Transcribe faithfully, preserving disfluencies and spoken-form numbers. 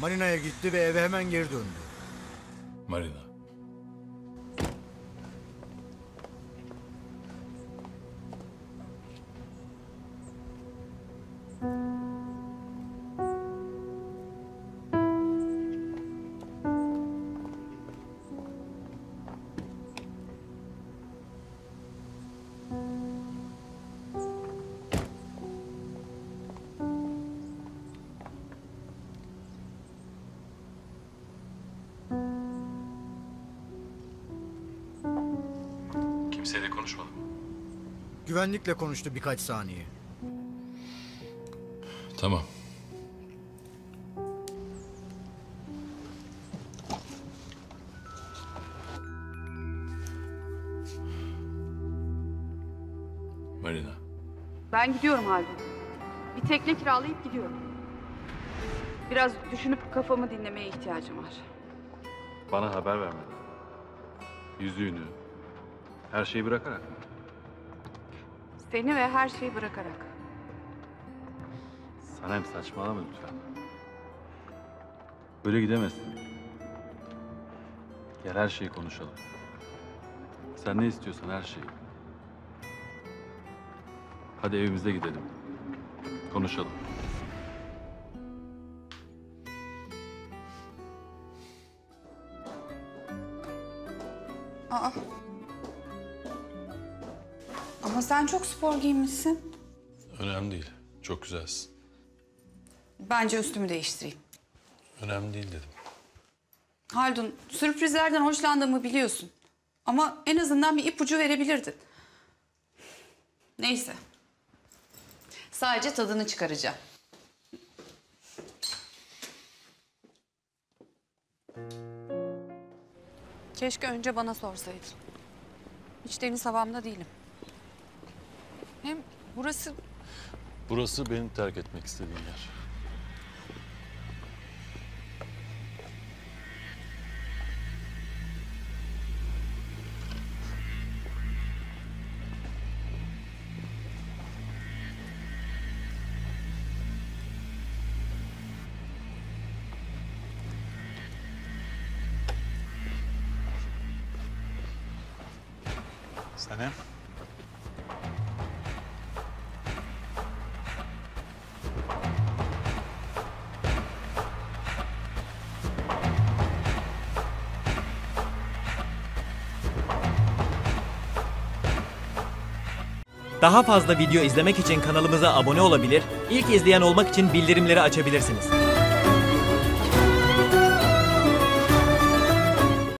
Marina'ya gitti ve eve hemen geri döndü. Marina. Kimseyle konuşmadım. Güvenlikle konuştu birkaç saniye. Tamam. Marina. Ben gidiyorum Halil. Bir tekne kiralayıp gidiyorum. Biraz düşünüp kafamı dinlemeye ihtiyacım var. Bana haber vermedin. Yüzüğünü, her şeyi bırakarak mı? Seni ve her şeyi bırakarak. Sanem, saçmalama lütfen. Böyle gidemezsin. Gel her şeyi konuşalım. Sen ne istiyorsan her şeyi. Hadi evimize gidelim. Konuşalım. Aa. Ama sen çok spor giymişsin. Önemli değil. Çok güzelsin. Bence üstümü değiştireyim. Önemli değil dedim. Haldun, sürprizlerden hoşlandığımı biliyorsun. Ama en azından bir ipucu verebilirdin. Neyse. Sadece tadını çıkaracağım. Keşke önce bana sorsaydın. Hiç deniz havamda değilim. Hem burası... Burası benim terk etmek istediğim yer. Sanem. Daha fazla video izlemek için kanalımıza abone olabilir, ilk izleyen olmak için bildirimleri açabilirsiniz.